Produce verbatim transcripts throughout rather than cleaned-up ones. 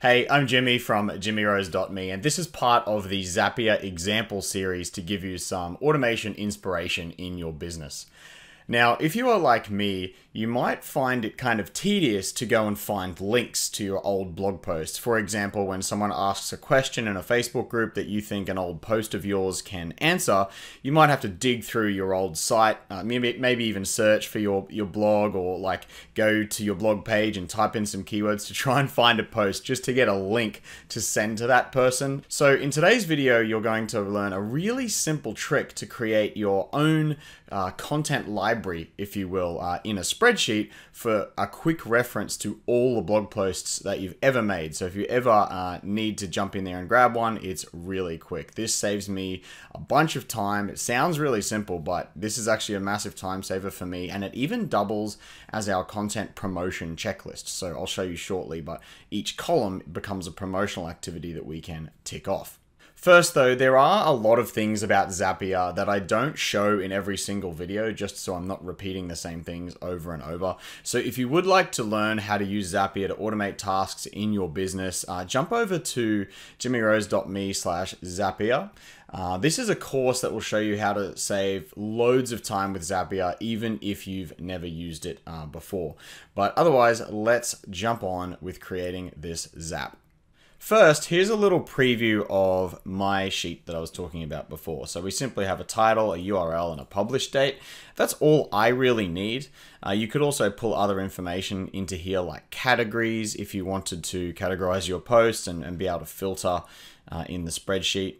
Hey, I'm Jimmy from Jimmy Rose dot me, and this is part of the Zapier example series to give you some automation inspiration in your business. Now, if you are like me, you might find it kind of tedious to go and find links to your old blog posts. For example, when someone asks a question in a Facebook group that you think an old post of yours can answer, you might have to dig through your old site, uh, maybe, maybe even search for your, your blog, or like go to your blog page and type in some keywords to try and find a post just to get a link to send to that person. So in today's video, you're going to learn a really simple trick to create your own uh, content library, if you will, uh, in a spreadsheet for a quick reference to all the blog posts that you've ever made. So if you ever uh, need to jump in there and grab one, it's really quick. This saves me a bunch of time. It sounds really simple, but this is actually a massive time saver for me, and it even doubles as our content promotion checklist. So I'll show you shortly, but each column becomes a promotional activity that we can tick off. First though, there are a lot of things about Zapier that I don't show in every single video, just so I'm not repeating the same things over and over. So if you would like to learn how to use Zapier to automate tasks in your business, uh, jump over to Jimmy Rose dot me slash Zapier. Uh, this is a course that will show you how to save loads of time with Zapier, even if you've never used it uh, before. But otherwise, let's jump on with creating this Zap. First, here's a little preview of my sheet that I was talking about before. So we simply have a title, a U R L, and a publish date. That's all I really need. Uh, you could also pull other information into here, like categories, if you wanted to categorize your posts and, and be able to filter uh, in the spreadsheet.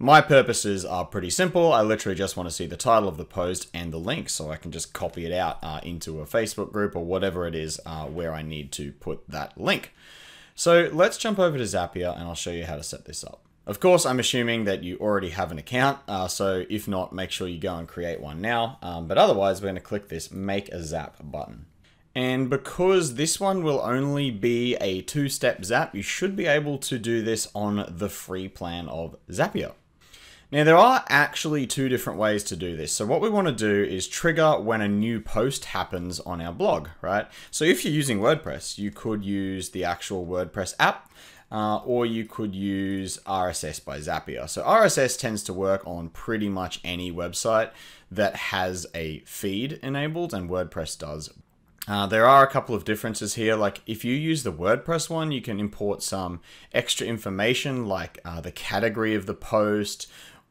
My purposes are pretty simple. I literally just want to see the title of the post and the link, so I can just copy it out uh, into a Facebook group or whatever it is uh, where I need to put that link. So let's jump over to Zapier and I'll show you how to set this up. Of course, I'm assuming that you already have an account. Uh, so if not, make sure you go and create one now. Um, but otherwise, we're going to click this Make a Zap button. And because this one will only be a two-step zap, you should be able to do this on the free plan of Zapier. Now, there are actually two different ways to do this. So what we want to do is trigger when a new post happens on our blog, right? So if you're using WordPress, you could use the actual WordPress app, uh, or you could use R S S by Zapier. So R S S tends to work on pretty much any website that has a feed enabled, and WordPress does. Uh, there are a couple of differences here. Like if you use the WordPress one, you can import some extra information like uh, the category of the post,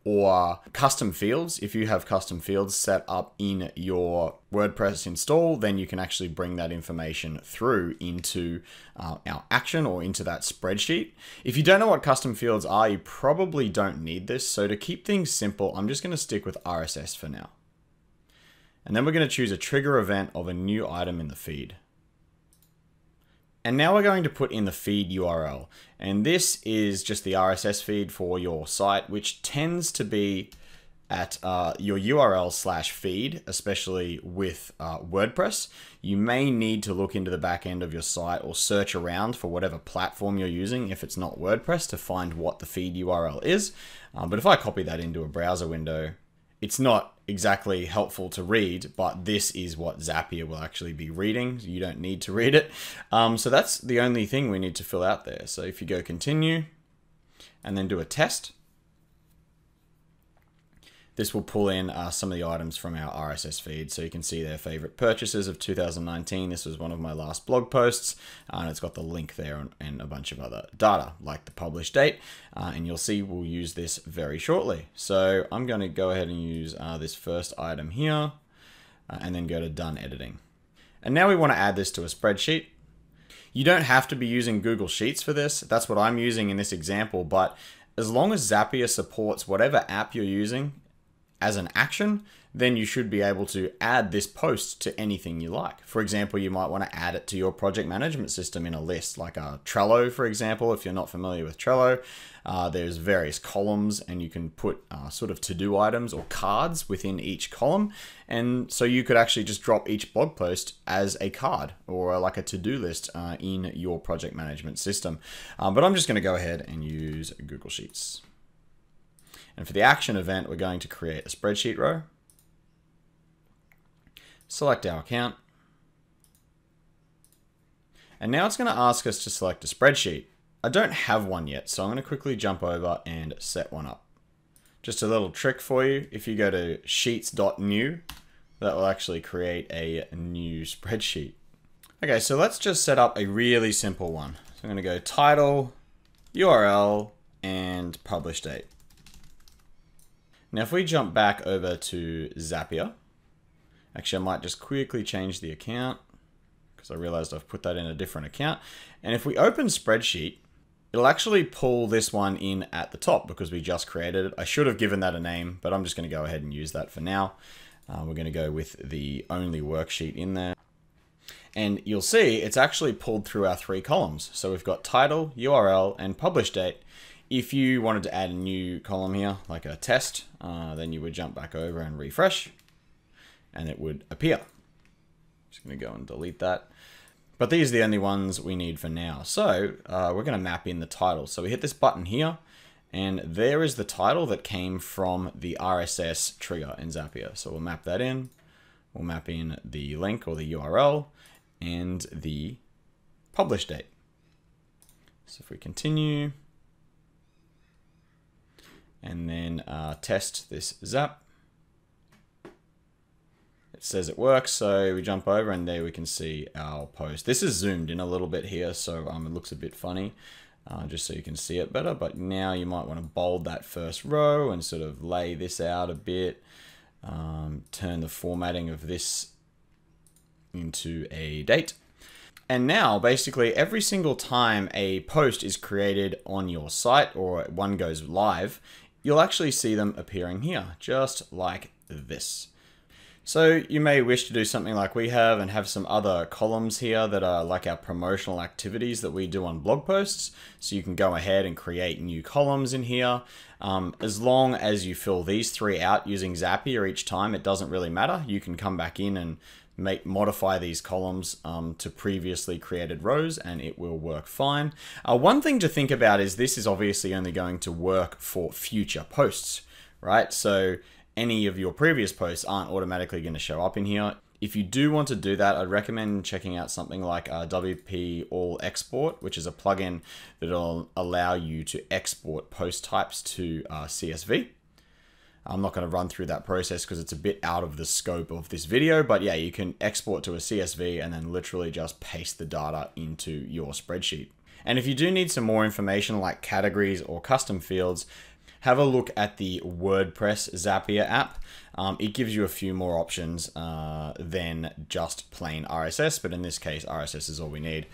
or custom fields. If you have custom fields set up in your WordPress install, then you can actually bring that information through into uh, our action or into that spreadsheet. If you don't know what custom fields are, you probably don't need this. So to keep things simple, I'm just gonna stick with R S S for now. And then we're gonna choose a trigger event of a new item in the feed. And now we're going to put in the feed U R L. And this is just the R S S feed for your site, which tends to be at uh, your U R L slash feed, especially with uh, WordPress. You may need to look into the back end of your site or search around for whatever platform you're using if it's not WordPress to find what the feed U R L is. Uh, but if I copy that into a browser window, it's not exactly helpful to read, but this is what Zapier will actually be reading. You don't need to read it. Um, so that's the only thing we need to fill out there. So if you go continue and then do a test, this will pull in uh, some of the items from our R S S feed. So you can see their favorite purchases of two thousand nineteen. This was one of my last blog posts, uh, and it's got the link there and, and a bunch of other data like the published date. Uh, and you'll see we'll use this very shortly. So I'm gonna go ahead and use uh, this first item here uh, and then go to done editing. And now we wanna add this to a spreadsheet. You don't have to be using Google Sheets for this. That's what I'm using in this example, but as long as Zapier supports whatever app you're using as an action, then you should be able to add this post to anything you like. For example, you might want to add it to your project management system in a list, like a Trello, for example. If you're not familiar with Trello, uh, there's various columns and you can put uh, sort of to-do items or cards within each column. And so you could actually just drop each blog post as a card or like a to-do list uh, in your project management system. Um, but I'm just going to go ahead and use Google Sheets. And for the action event, we're going to create a spreadsheet row, select our account, and now it's going to ask us to select a spreadsheet. I don't have one yet, so I'm going to quickly jump over and set one up. Just a little trick for you. If you go to sheets dot new, that will actually create a new spreadsheet. Okay, so let's just set up a really simple one. So I'm going to go title, U R L, and publish date. Now if we jump back over to Zapier, actually I might just quickly change the account because I realized I've put that in a different account. And if we open spreadsheet, it'll actually pull this one in at the top because we just created it. I should have given that a name, but I'm just going to go ahead and use that for now. Uh, we're going to go with the only worksheet in there. And you'll see it's actually pulled through our three columns. So we've got title, U R L, and publish date. If you wanted to add a new column here, like a test, uh, then you would jump back over and refresh and it would appear. Just gonna go and delete that. But these are the only ones we need for now. So uh, we're gonna map in the title. So we hit this button here and there is the title that came from the R S S trigger in Zapier. So we'll map that in. We'll map in the link or the U R L. And the publish date. So if we continue and then uh, test this zap, it says it works. So we jump over and there we can see our post. This is zoomed in a little bit here, so um, it looks a bit funny uh, just so you can see it better. But now you might want to bold that first row and sort of lay this out a bit, um, turn the formatting of this into a date. And now basically every single time a post is created on your site or one goes live, you'll actually see them appearing here, just like this. So you may wish to do something like we have and have some other columns here that are like our promotional activities that we do on blog posts. So you can go ahead and create new columns in here. Um, as long as you fill these three out using Zapier each time, it doesn't really matter. You can come back in and Make, modify these columns um, to previously created rows and it will work fine. Uh, one thing to think about is this is obviously only going to work for future posts, right? So any of your previous posts aren't automatically going to show up in here. If you do want to do that, I'd recommend checking out something like uh, W P All Export, which is a plugin that'll allow you to export post types to uh, C S V. I'm not going to run through that process because it's a bit out of the scope of this video, but yeah, you can export to a C S V and then literally just paste the data into your spreadsheet. And if you do need some more information like categories or custom fields, have a look at the WordPress Zapier app. Um, it gives you a few more options uh, than just plain R S S, but in this case, R S S is all we need.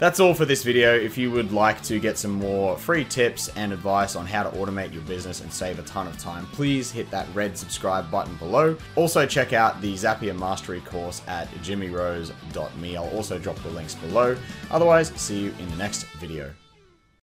That's all for this video. If you would like to get some more free tips and advice on how to automate your business and save a ton of time, please hit that red subscribe button below. Also check out the Zapier Mastery course at Jimmy Rose dot me. I'll also drop the links below. Otherwise, see you in the next video.